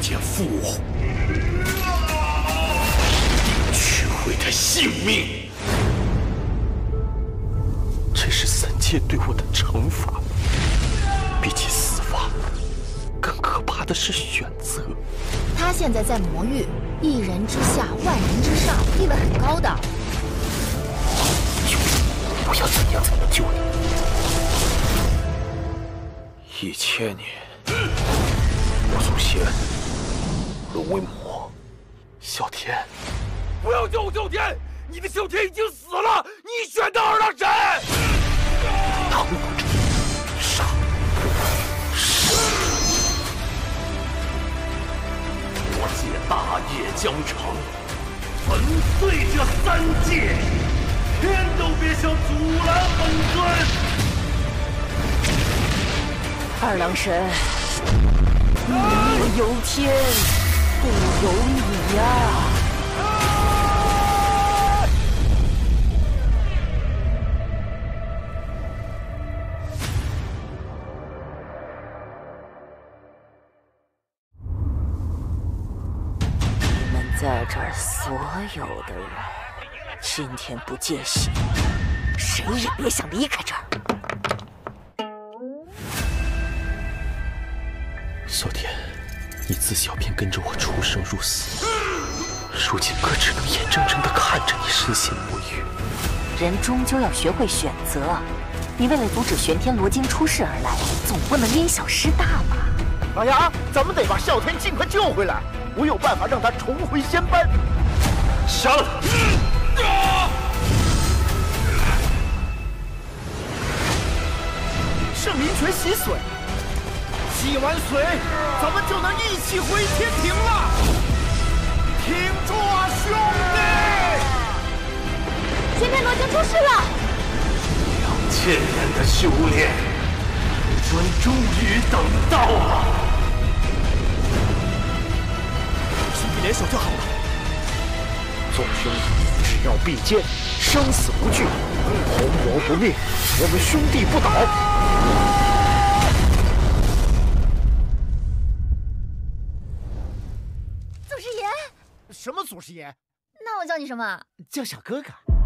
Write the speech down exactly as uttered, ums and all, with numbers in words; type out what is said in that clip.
将父王取回他性命，这是三界对我的惩罚。比起死法，更可怕的是选择。他现在在魔域，一人之下，万人之上，地位很高的。救我！我要怎样才能救你？一千年。嗯 我祖先沦为魔，小天，不要救我小天！你的小天已经死了，你选的儿郎神，他会把这个杀。我借大业将成，粉碎这三界，天都别想阻拦本尊。二郎神。 你由天，不由你呀、啊！你们在这儿所有的人，今天不见血，谁也别想离开这儿。 小天，你自小便跟着我出生入死，如今哥只能眼睁睁地看着你身陷魔域。人终究要学会选择，你为了阻止玄天罗经出世而来，总不能因小失大吧？老杨，咱们得把啸天尽快救回来，我有办法让他重回仙班。杀了他！啊、是民权洗髓。 洗完髓，咱们就能一起回天庭了！停住啊，兄弟！玄天罗经出世了。两千年的修炼，本尊终于等到了。兄弟联手就好了。众兄弟只要并肩，生死无惧，红魔不灭，我们兄弟不倒。 什么祖师爷？那我叫你什么？叫小哥哥。